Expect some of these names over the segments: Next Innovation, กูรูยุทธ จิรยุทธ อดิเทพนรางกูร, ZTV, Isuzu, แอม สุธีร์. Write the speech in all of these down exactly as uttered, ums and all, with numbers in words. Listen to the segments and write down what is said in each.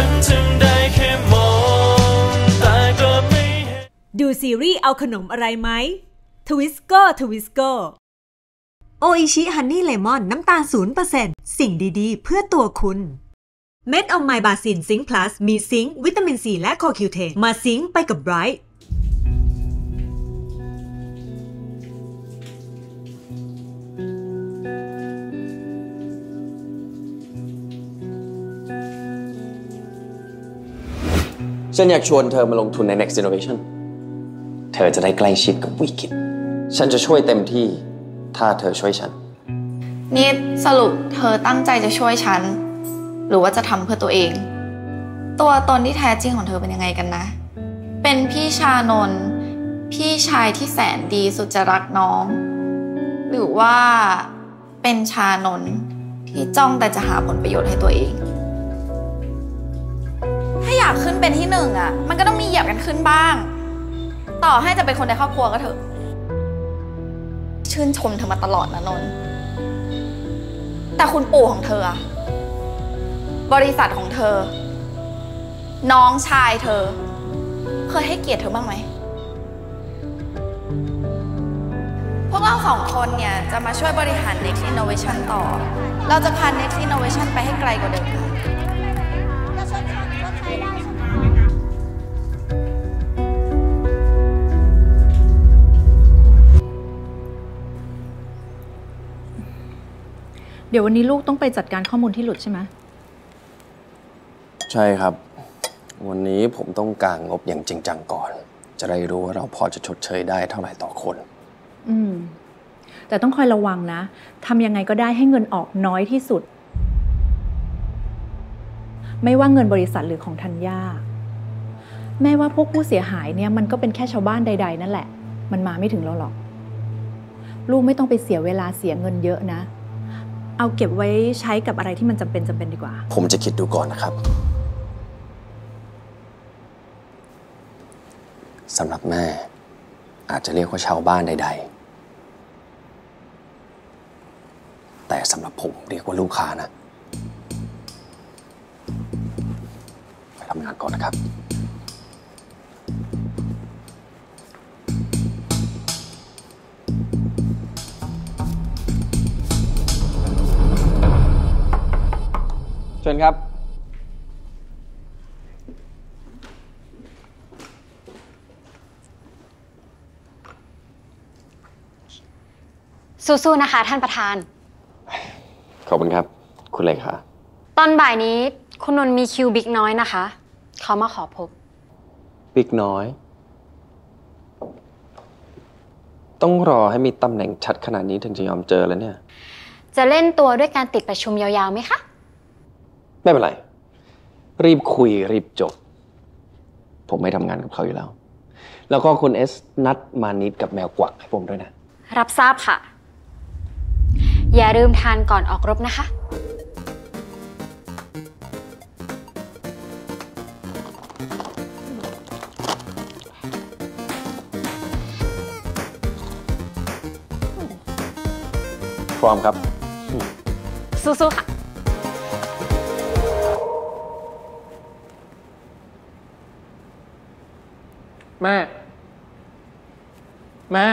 ฉันถึงได้แค่มองแต่ก็ไม่เห็นดูซีรีส์เอาขนมอะไรไหมทวิสโก้ทวิสโก้โออิชิฮันนี่เลมอนน้ำตาล ศูนย์เปอร์เซ็นต์ สิ่งดีๆเพื่อตัวคุณเม็ดออมไมบาซินซิงค์พลัสมีซิงค์วิตามินซีและโคคิวเทนมาซิงค์ไปกับไบรท์ฉันอยากชวนเธอมาลงทุนใน Next Innovation เธอจะได้ใกล้ชิดกับวิกฤตฉันจะช่วยเต็มที่ถ้าเธอช่วยฉันนี่สรุปเธอตั้งใจจะช่วยฉันหรือว่าจะทำเพื่อตัวเองตัวตนที่แท้จริงของเธอเป็นยังไงกันนะเป็นพี่ชานนท์พี่ชายที่แสนดีสุดจะรักน้องหรือว่าเป็นชานนท์ที่จ้องแต่จะหาผลประโยชน์ให้ตัวเองถ้าอยากขึ้นเป็นที่หนึ่งอ่ะมันก็ต้องมีเหยียบกันขึ้นบ้างต่อให้จะเป็นคนในครอบครัวก็เถอะชื่นชมเธอมาตลอดนะนนท์แต่คุณปู่ของเธอบริษัทของเธอน้องชายเธอเคยให้เกียรติเธอบ้างไหมพวกเราสองคนเนี่ยจะมาช่วยบริหาร Next Innovation ต่อเราจะพา Next Innovation ไปให้ไกลกว่าเดิมเดี๋ยววันนี้ลูกต้องไปจัดการข้อมูลที่หลุดใช่ไหมใช่ครับวันนี้ผมต้องกางงบอย่างจริงจังก่อนจะได้รู้ว่าเราพอจะชดเชยได้เท่าไหร่ต่อคนอืมแต่ต้องคอยระวังนะทำยังไงก็ได้ให้เงินออกน้อยที่สุดไม่ว่าเงินบริษัทหรือของธัญญาแม้ว่าพวกผู้เสียหายเนี่ยมันก็เป็นแค่ชาวบ้านใดๆนั่นแหละมันมาไม่ถึงเราหรอกลูกไม่ต้องไปเสียเวลาเสียเงินเยอะนะเอาเก็บไว้ใช้กับอะไรที่มันจำเป็นจำเป็นดีกว่าผมจะคิดดูก่อนนะครับสำหรับแม่อาจจะเรียกว่าชาวบ้านใดๆแต่สำหรับผมเรียกว่าลูกค้านะไปทำงานก่อนนะครับเชิญครับสู้ๆนะคะท่านประธานขอบคุณครับคุณเลขาตอนบ่ายนี้คุณนนท์มีคิวบิ๊กน้อยนะคะเขามาขอพบบิ๊กน้อยต้องรอให้มีตำแหน่งชัดขนาดนี้ถึงจะยอมเจอแล้วเนี่ยจะเล่นตัวด้วยการติดประชุมยาวๆไหมคะไม่เป็นไรรีบคุยรีบจบผมไม่ทำงานกับเขาอยู่แล้วแล้วก็คุณเอสนัดมานิดกับแมวกวักให้ผมด้วยนะรับทราบค่ะอย่าลืมทานก่อนออกรบนะคะพร้อมครับสู้ๆค่ะแม่แม่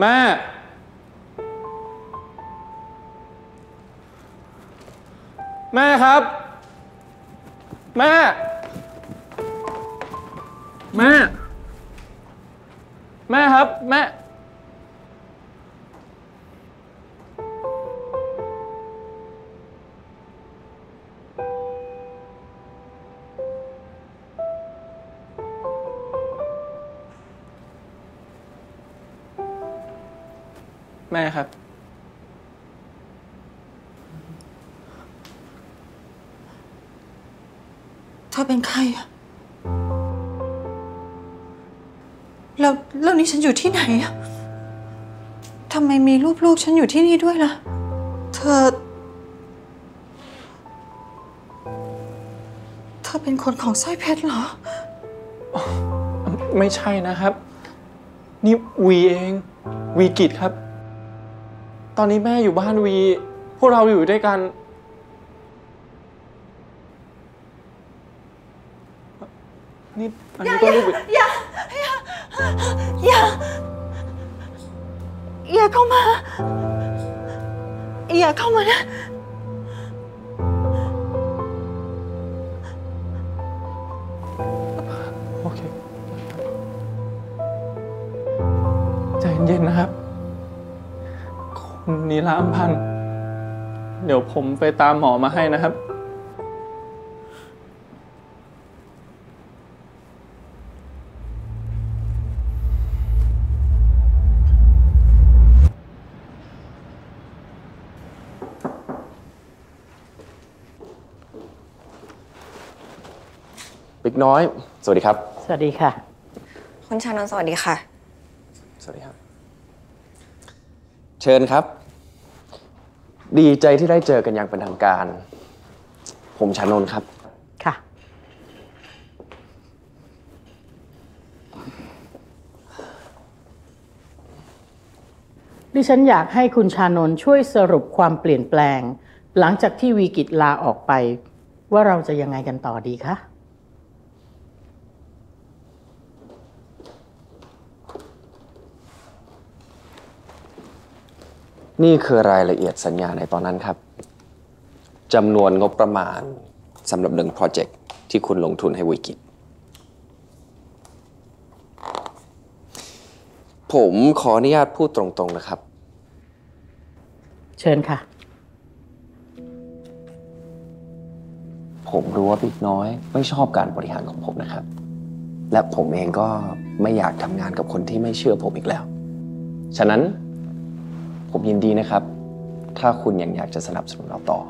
แม่แม่ครับแม่แม่แม่ครับแม่แม่ครับเธอเป็นใครอะแล้วเรื่องนี้ฉันอยู่ที่ไหนอะทำไมมีรูปลูกฉันอยู่ที่นี่ด้วยล่ะเธอเธอเป็นคนของสร้อยเพชรเหรอไม่ใช่นะครับนี่วีเองวีกิจครับตอนนี้แม่อยู่บ้านวี พวกเราอยู่ด้วยกันนี่อันนี้ก็ลูกบิดอย่าอย่าอย่าอย่าเข้ามาอย่าเข้ามานะโอเคใจเย็นๆนะครับคุณนิลาอัมพันธ์เดี๋ยวผมไปตามหมอมาให้นะครับบิ๊กน้อยสวัสดีครับสวัสดีค่ะคุณชานนท์สวัสดีค่ะสวัสดีครับเชิญครับดีใจที่ได้เจอกันอย่างเป็นทางการผมชานนท์ครับค่ะดิฉันอยากให้คุณชานนท์ช่วยสรุปความเปลี่ยนแปลงหลังจากที่วีกิจลาออกไปว่าเราจะยังไงกันต่อดีคะนี่คือรายละเอียดสัญญาในตอนนั้นครับจำนวนงบประมาณสำหรับหนึ่งโปรเจกต์ที่คุณลงทุนให้วิกิจผมขออนุญาตพูดตรงๆนะครับเชิญค่ะผมรู้ว่าบิ๊กน้อยไม่ชอบการบริหารของผมนะครับและผมเองก็ไม่อยากทำงานกับคนที่ไม่เชื่อผมอีกแล้วฉะนั้นผมยินดีนะครับถ้าคุณยังอยากจะสนับสนุนเราต่อ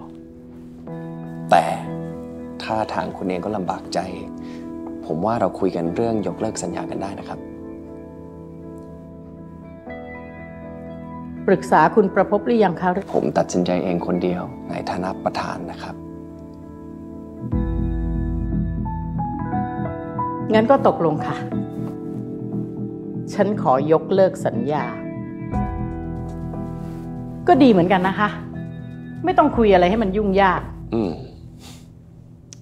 แต่ถ้าทางคุณเองก็ลำบากใจผมว่าเราคุยกันเรื่องยกเลิกสัญญากันได้นะครับปรึกษาคุณประพบหรือยังคะผมตัดสินใจเองคนเดียวในฐานะประธานนะครับงั้นก็ตกลงค่ะฉันขอยกเลิกสัญญาก็ดีเหมือนกันนะคะไม่ต้องคุยอะไรให้มันยุ่งยากอืม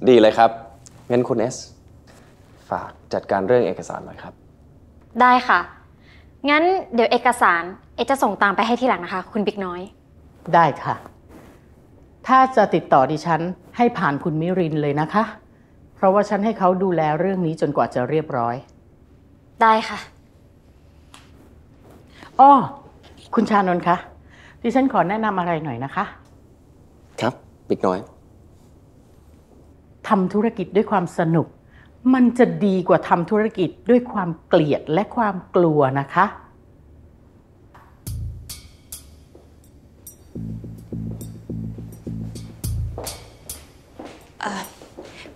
ดีเลยครับงั้นคุณเอสฝากจัดการเรื่องเอกสารหน่อยครับได้ค่ะงั้นเดี๋ยวเอกสารเอจะส่งตามไปให้ทีหลังนะคะคุณบิ๊กน้อยได้ค่ะถ้าจะติดต่อดิฉันให้ผ่านคุณมิรินเลยนะคะเพราะว่าฉันให้เขาดูแลเรื่องนี้จนกว่าจะเรียบร้อยได้ค่ะอ้อคุณชานนท์คะดิฉันขอแนะนำอะไรหน่อยนะคะครับบิ๊กน้อยทำธุรกิจด้วยความสนุกมันจะดีกว่าทำธุรกิจด้วยความเกลียดและความกลัวนะคะ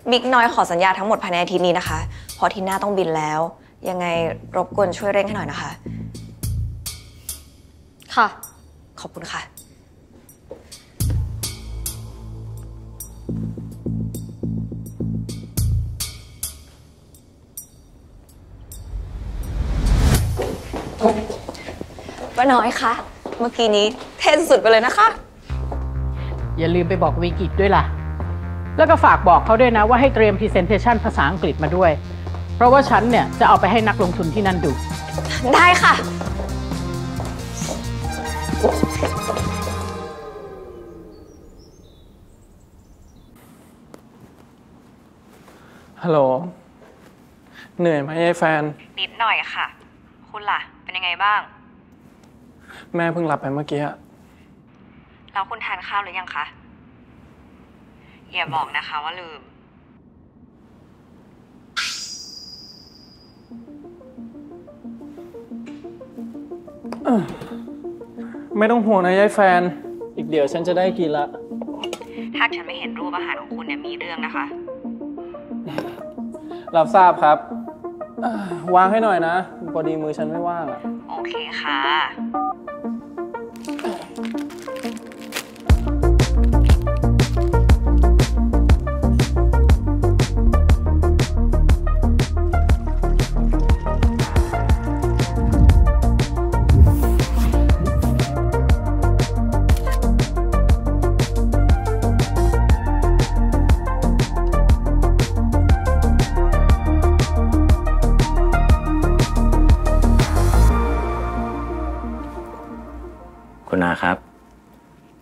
บิ๊กน้อยขอสัญญาทั้งหมดภายในอาทิตย์นี้นะคะพออาทิตย์หน้าต้องบินแล้วยังไงรบกวนช่วยเร่งให้หน่อยนะคะค่ะขอบคุณค่ะป้าน้อยคะเมื่อกี้นี้เท่สุดไปเลยนะคะอย่าลืมไปบอกวิกิจด้วยล่ะแล้วก็ฝากบอกเขาด้วยนะว่าให้เตรียมพรีเซนเทชันภาษาอังกฤษมาด้วยเพราะว่าฉันเนี่ยจะเอาไปให้นักลงทุนที่นั่นดูได้ค่ะฮัลโหลเหนื่อยไหมไอ้แฟนนิดหน่อยค่ะคุณล่ะเป็นยังไงบ้างแม่เพิ่งหลับไปเมื่อกี้แล้วคุณทานข้าวหรือยังคะอย่าบอกนะคะว่าลืมไม่ต้องห่วงนะยายแฟนอีกเดี๋ยวฉันจะได้กินละถ้าฉันไม่เห็นรูปอาหารของคุณเนี่ยมีเรื่องนะคะรับทราบครับวางให้หน่อยนะพอดีมือฉันไม่ว่างโอเคค่ะ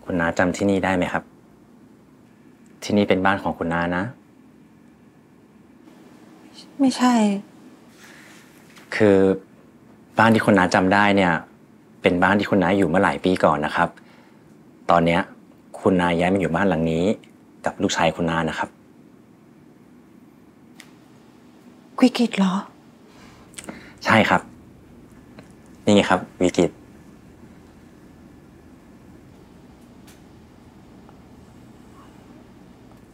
คุณน้าจำที่นี่ได้ไหมครับที่นี่เป็นบ้านของคุณน้านะไม่ใช่คือบ้านที่คุณน้าจำได้เนี่ยเป็นบ้านที่คุณน้าอยู่เมื่อหลายปีก่อนนะครับตอนเนี้ยคุณน้าย้ายมาอยู่บ้านหลังนี้กับลูกชายคุณน้านะครับวิกฤตเหรอใช่ครับนี่ไงครับวิกฤต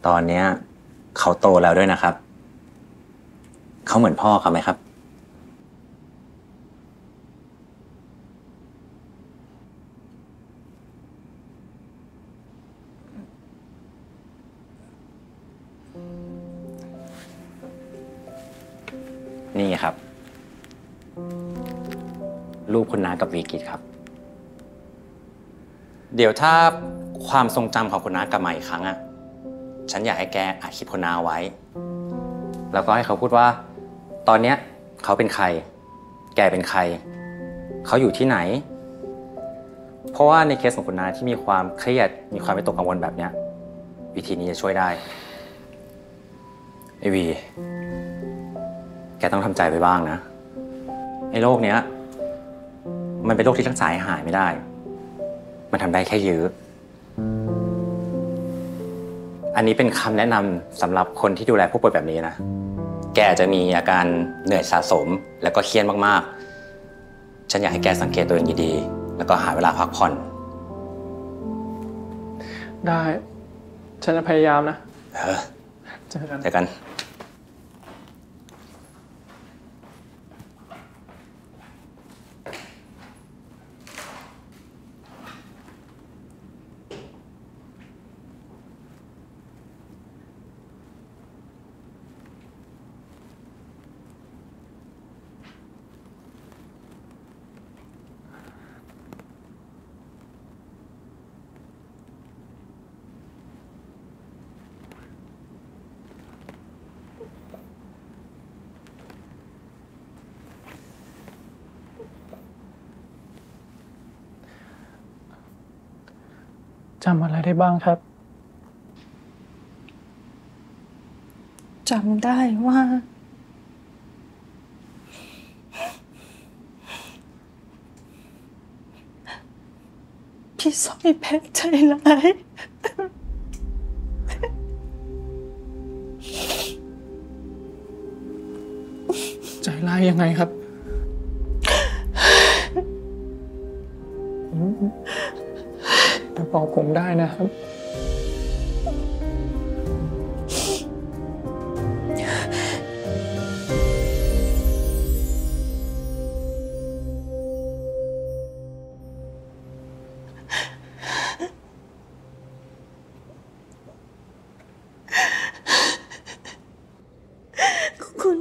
ตอนเนี้ยเขาโตแล้วด้วยนะครับเขาเหมือนพ่อเขาไหมครับนี่ครับรูปคุณน้ากับวิกฤตครับเดี๋ยวถ้าความทรงจำของคุณน้ากลับมาอีกครั้งอะฉันอยากให้แกอัดคลิปคุณน้าไว้แล้วก็ให้เขาพูดว่าตอนเนี้ยเขาเป็นใครแกเป็นใครเขาอยู่ที่ไหนเพราะว่าในเคสของคุณน้าที่มีความเครียดมีความวิตกกังวลแบบเนี้ยวิธีนี้จะช่วยได้ไอวีแกต้องทำใจไปบ้างนะไอ้โรคเนี้ยมันเป็นโรคที่รักษาให้หายไม่ได้มันทำได้แค่ยื้ออันนี้เป็นคำแนะนำสำหรับคนที่ดูแลผู้ป่วยแบบนี้นะแกจะมีอาการเหนื่อยสะสมแล้วก็เครียดมากๆฉันอยากให้แกสังเกตตัวเองดีๆแล้วก็หาเวลาพักผ่อนได้ฉันจะพยายามนะเออเจอกันเจอกันจำอะไรได้บ้างครับจำได้ว่าพี่สร้อยเพชรใจร้ายใจร้ายยังไงครับบอกผมได้นะครับคุณ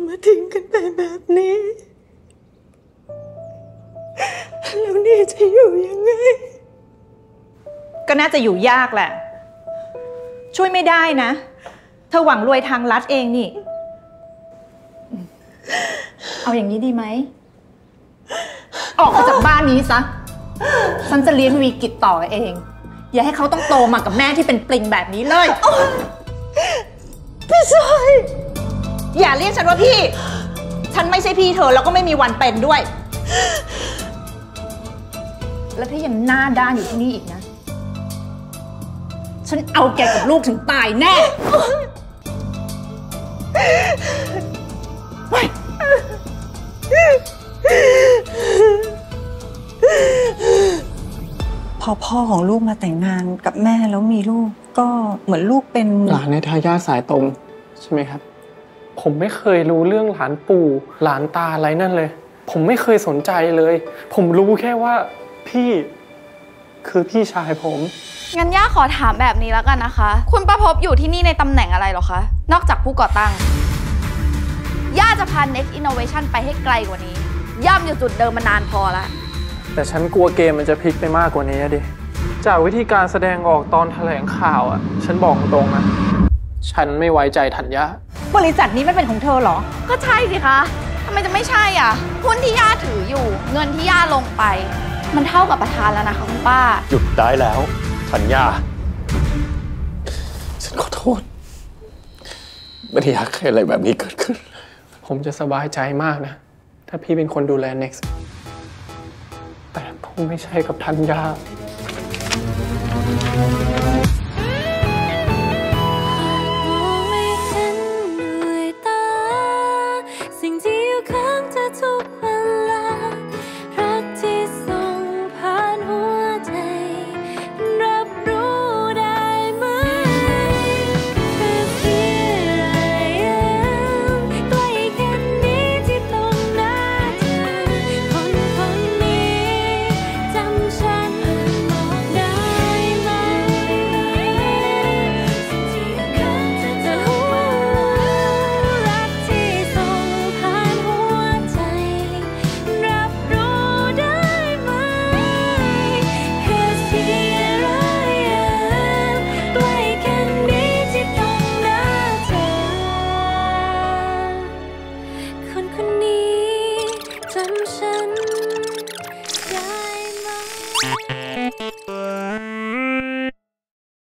มาทิ้งกันไปแบบนี้แล้วนี่จะอยู่ยังไงก็น่าจะอยู่ยากแหละช่วยไม่ได้นะเธอหวังรวยทางลัดเองนี่เอาอย่างนี้ดีไหมออกมาจากบ้านนี้ซะฉันจะเลี้ยงวิกฤตต่อเองอย่าให้เขาต้องโตมากับแม่ที่เป็นปลิงแบบนี้เลยพี่สวยอย่าเรียกฉันว่าพี่ฉันไม่ใช่พี่เธอแล้วก็ไม่มีวันเป็นด้วยแล้วถ้ายังหน้าด้านอยู่ที่นี่อีกนะฉันเอาแกกับลูกถึงตายแน่ไปพอพ่อของลูกมาแต่งงานกับแม่แล้วมีลูกก็เหมือนลูกเป็นหลานในทายาทสายตรงใช่ไหมครับผมไม่เคยรู้เรื่องหลานปู่หลานตาอะไรนั่นเลยผมไม่เคยสนใจเลยผมรู้แค่ว่าพี่คือพี่ชายผมงั้นย่าขอถามแบบนี้แล้วกันนะคะคุณประพบอยู่ที่นี่ในตำแหน่งอะไรหรอคะนอกจากผู้ก่อตั้งย่าจะพา Next Innovation ไปให้ไกลกว่านี้ย่ำอยู่จุดเดิมมานานพอละแต่ฉันกลัวเกมมันจะพลิกไปมากกว่านี้ดิจากวิธีการแสดงออกตอนแถลงข่าวอะฉันบอกตรงนะฉันไม่ไว้ใจธัญญาบริษัทนี้มันเป็นของเธอเหรอก็ใช่สิคะทำไมจะไม่ใช่อ่ะหุ้นที่ย่าถืออยู่เงินที่ย่าลงไปมันเท่ากับประธานแล้วนะคะคุณป้าหยุดได้แล้ว สัญญาฉันขอโทษไม่ได้อยากให้อะไรแบบนี้เกิดขึ้นผมจะสบายใจมากนะถ้าพี่เป็นคนดูแล Next แต่ผมไม่ใช่กับธัญญาคนคนนี้จำฉัน